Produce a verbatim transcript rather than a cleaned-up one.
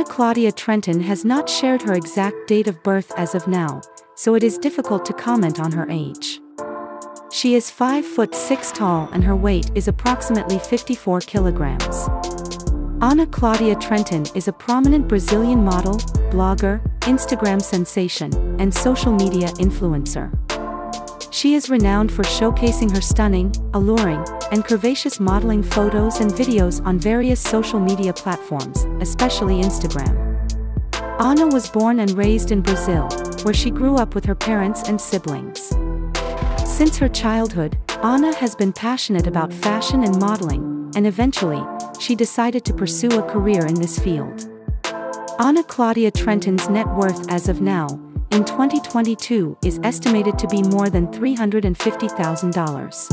Ana Claudia Trentin has not shared her exact date of birth as of now, so it is difficult to comment on her age. She is five foot six tall and her weight is approximately fifty-four kilograms. Ana Claudia Trentin is a prominent Brazilian model, blogger, Instagram sensation, and social media influencer. She is renowned for showcasing her stunning, alluring, and curvaceous modeling photos and videos on various social media platforms, especially Instagram. Ana was born and raised in Brazil, where she grew up with her parents and siblings. Since her childhood, Ana has been passionate about fashion and modeling, and eventually, she decided to pursue a career in this field. Ana Claudia Trentin's net worth as of now, in twenty twenty-two, is estimated to be more than three hundred fifty thousand dollars.